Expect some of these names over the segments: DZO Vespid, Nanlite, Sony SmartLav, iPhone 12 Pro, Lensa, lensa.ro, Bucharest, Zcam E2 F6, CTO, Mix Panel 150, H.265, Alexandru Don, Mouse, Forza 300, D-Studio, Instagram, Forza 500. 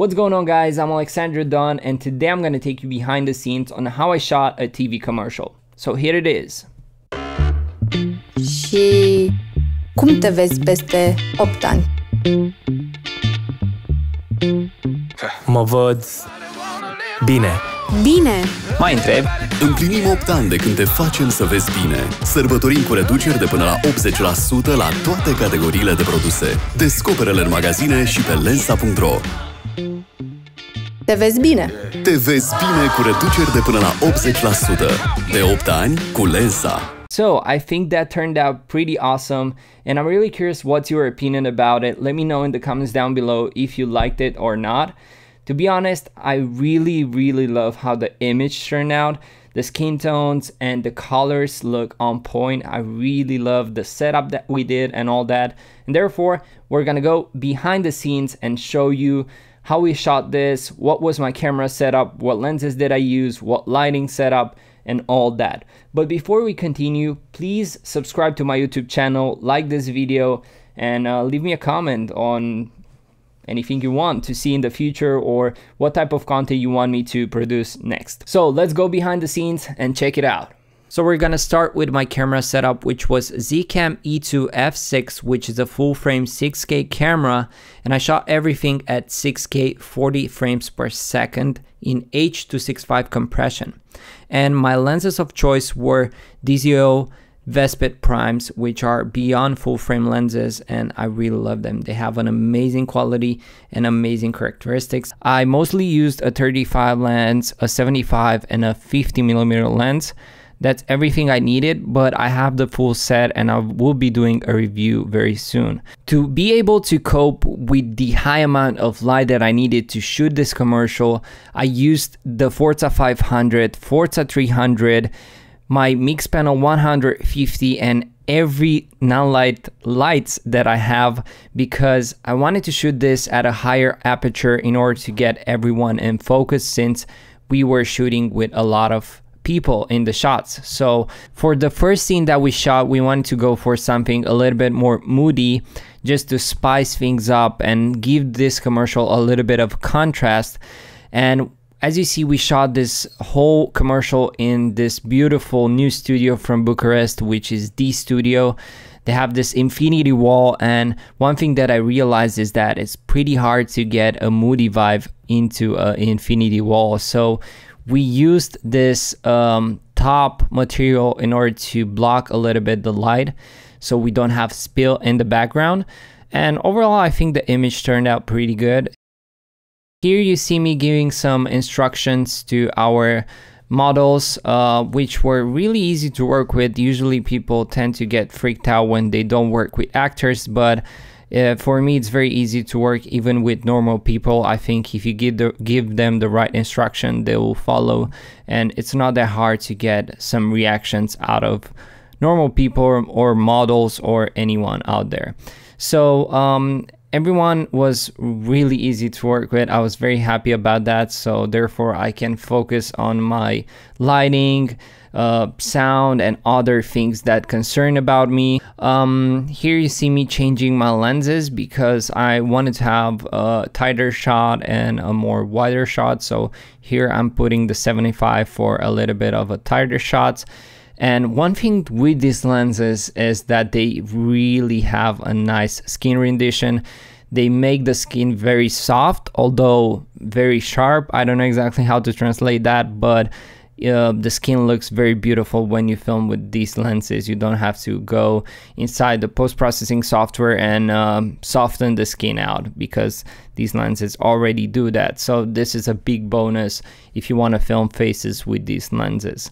What's going on, guys? I'm Alexandru Don, and today I'm going to take you behind the scenes on how I shot a TV commercial. So here it is. Și cum te vezi peste 8 ani? Mă văd bine. Bine! Mai întreb? Împlinim 8 ani de când te facem să vezi bine. Sărbătorim cu reduceri de până la 80% la toate categoriile de produse. Descoperă-le în magazine și pe lensa.ro. Te vezi bine! Te vezi bine cu reduceri de până la 80%. De 8 ani cu lensa. So I think that turned out pretty awesome, and I'm really curious what's your opinion about it. Let me know in the comments down below if you liked it or not. To be honest, I really love how the image turned out. The skin tones and the colors look on point. I really love the setup that we did and all that. And therefore, we're gonna go behind the scenes and show you how we shot this, what was my camera setup, what lenses did I use, what lighting setup, and all that. But before we continue, please subscribe to my YouTube channel, like this video, and leave me a comment on anything you want to see in the future or what type of content you want me to produce next. So let's go behind the scenes and check it out. So we're gonna start with my camera setup, which was Zcam E2 F6, which is a full frame 6K camera, and I shot everything at 6K 40 frames per second in H.265 compression. And my lenses of choice were DZO Vespid primes, which are beyond full frame lenses, and I really love them. They have an amazing quality and amazing characteristics. I mostly used a 35 lens, a 75, and a 50mm lens. That's everything I needed, but I have the full set and I will be doing a review very soon. To be able to cope with the high amount of light that I needed to shoot this commercial, I used the Forza 500, Forza 300, my Mix Panel 150, and every Nanlite lights that I have, because I wanted to shoot this at a higher aperture in order to get everyone in focus, since we were shooting with a lot of people in the shots. So for the first scene that we shot, we wanted to go for something a little bit more moody, just to spice things up and give this commercial a little bit of contrast. And as you see, we shot this whole commercial in this beautiful new studio from Bucharest, which is D-Studio. They have this infinity wall, and one thing that I realized is that it's pretty hard to get a moody vibe into an infinity wall. So we used this top material in order to block a little bit the light, so we don't have spill in the background. And overall, I think the image turned out pretty good. Here you see me giving some instructions to our models, which were really easy to work with. Usually people tend to get freaked out when they don't work with actors, but for me, it's very easy to work even with normal people. I think if you give them the right instruction, they will follow, and it's not that hard to get some reactions out of normal people or models or anyone out there. So everyone was really easy to work with. I was very happy about that, so therefore I can focus on my lighting, sound, and other things that concern about me. Here you see me changing my lenses because I wanted to have a tighter shot and a more wider shot. So here I'm putting the 75 for a little bit of a tighter shot. And one thing with these lenses is that they really have a nice skin rendition. They make the skin very soft, although very sharp. I don't know exactly how to translate that, but the skin looks very beautiful when you film with these lenses. You don't have to go inside the post-processing software and soften the skin out, because these lenses already do that. So this is a big bonus if you want to film faces with these lenses.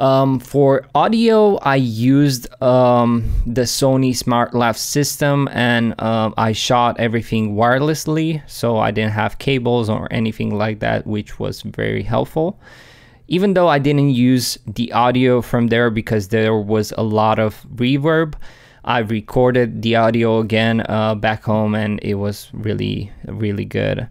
For audio, I used the Sony SmartLav system, and I shot everything wirelessly, so I didn't have cables or anything like that, which was very helpful. Even though I didn't use the audio from there because there was a lot of reverb, I recorded the audio again back home, and it was really good.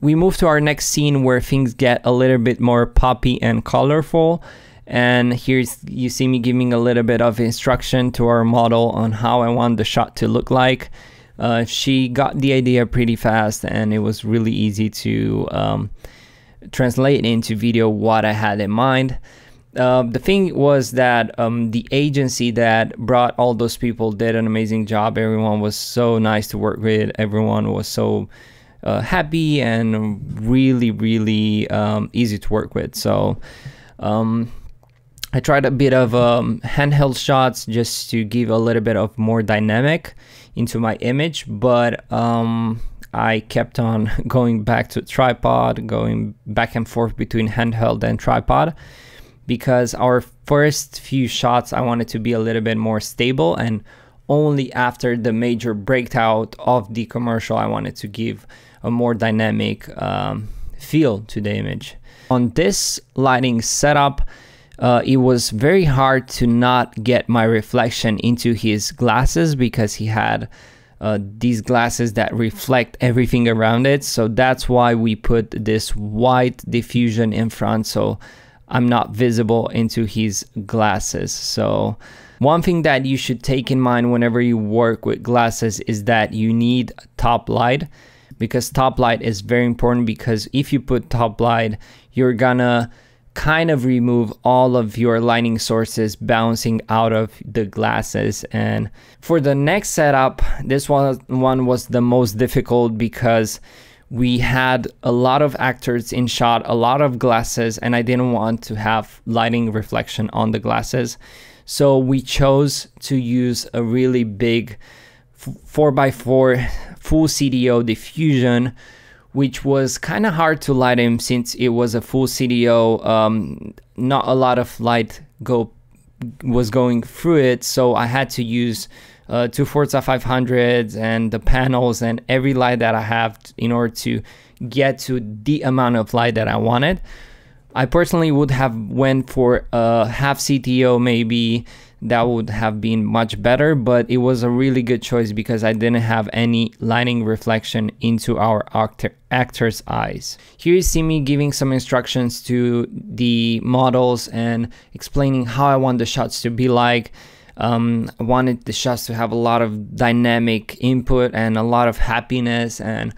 We move to our next scene where things get a little bit more poppy and colorful. And here's you see me giving a little bit of instruction to our model on how I want the shot to look like. She got the idea pretty fast, and it was really easy to translate into video what I had in mind. The thing was that the agency that brought all those people did an amazing job. Everyone was so nice to work with. Everyone was so happy and really, really easy to work with. So I tried a bit of handheld shots just to give a little bit of more dynamic into my image, but I kept on going back to tripod, going back and forth between handheld and tripod, because our first few shots I wanted to be a little bit more stable, and only after the major breakout of the commercial I wanted to give a more dynamic feel to the image. On this lighting setup, it was very hard to not get my reflection into his glasses, because he had these glasses that reflect everything around it. So that's why we put this white diffusion in front, so I'm not visible into his glasses. So one thing that you should take in mind whenever you work with glasses is that you need top light, because top light is very important, because if you put top light, you're gonna kind of remove all of your lighting sources bouncing out of the glasses. And for the next setup, this one was the most difficult, because we had a lot of actors in shot, a lot of glasses, and I didn't want to have lighting reflection on the glasses. So we chose to use a really big 4x4 full CTO diffusion, which was kind of hard to light him since it was a full CTO. Not a lot of light was going through it, so I had to use two Forza 500s and the panels and every light that I have in order to get to the amount of light that I wanted. I personally would have went for a half CTO, maybe that would have been much better, but it was a really good choice because I didn't have any lighting reflection into our actor's eyes. Here you see me giving some instructions to the models and explaining how I want the shots to be like. I wanted the shots to have a lot of dynamic input and a lot of happiness and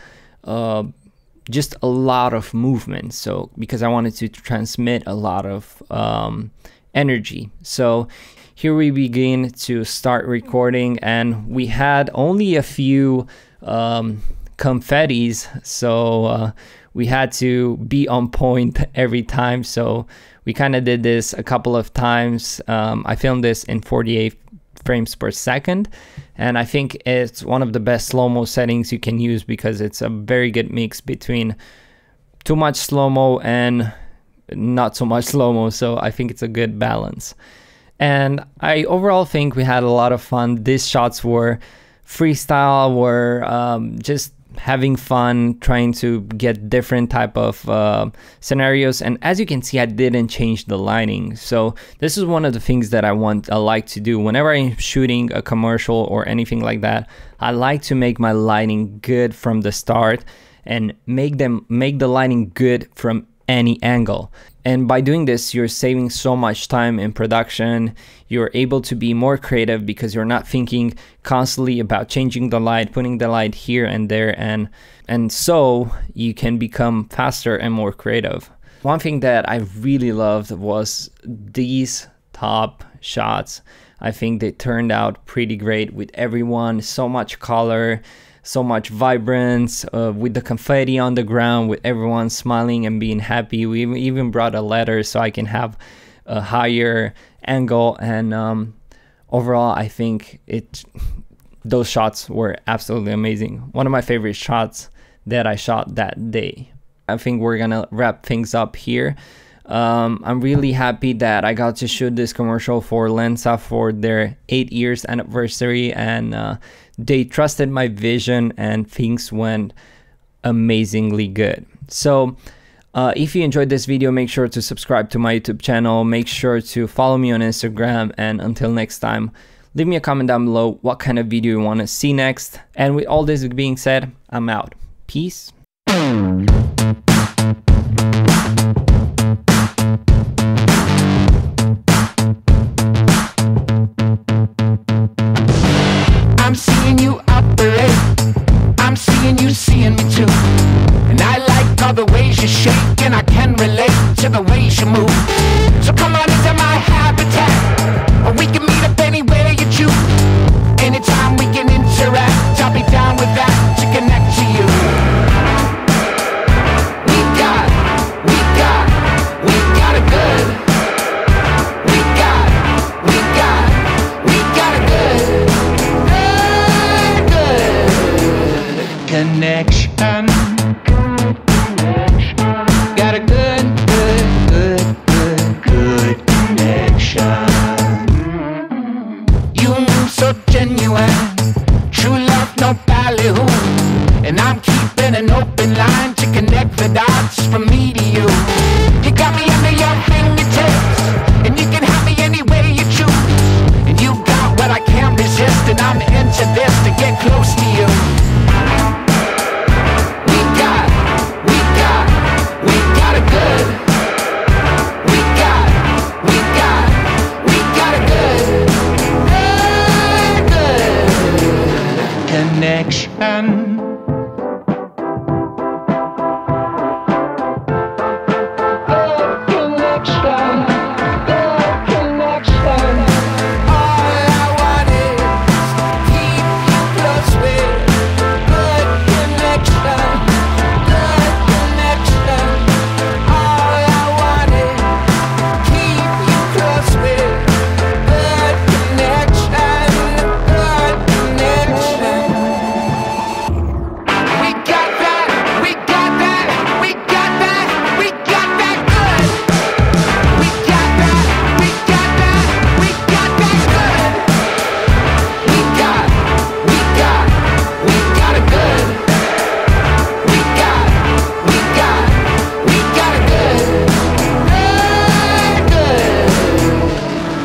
just a lot of movement. So because I wanted to transmit a lot of energy. So here we begin to start recording, and we had only a few confettis. So we had to be on point every time. So we kind of did this a couple of times. I filmed this in 48 frames per second, and I think it's one of the best slow-mo settings you can use, because it's a very good mix between too much slow-mo and not so much slow-mo. So I think it's a good balance. And I overall think we had a lot of fun. These shots were freestyle, were just having fun, trying to get different type of scenarios. And as you can see, I didn't change the lighting. So this is one of the things that I like to do whenever I'm shooting a commercial or anything like that. I like to make my lighting good from the start and make the lighting good from any angle. And by doing this, you're saving so much time in production. You're able to be more creative because you're not thinking constantly about changing the light, putting the light here and there, and so you can become faster and more creative. One thing that I really loved was these top shots. I think they turned out pretty great with everyone, so much color, so much vibrance, with the confetti on the ground, with everyone smiling and being happy. We even brought a ladder so I can have a higher angle. And overall, I think those shots were absolutely amazing. One of my favorite shots that I shot that day. I think we're gonna wrap things up here. I'm really happy that I got to shoot this commercial for Lensa for their 8 years anniversary, and they trusted my vision and things went amazingly good. So if you enjoyed this video, make sure to subscribe to my YouTube channel, make sure to follow me on Instagram, and until next time, leave me a comment down below what kind of video you want to see next. And with all this being said, I'm out. Peace. I'm seeing you operate. you shake, and I can relate to the way you move. So come on into my habitat, we can meet up anywhere you choose. Anytime we can interact, I'll be down with that to connect to you. We got it good. We got a good connection.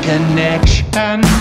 Connection.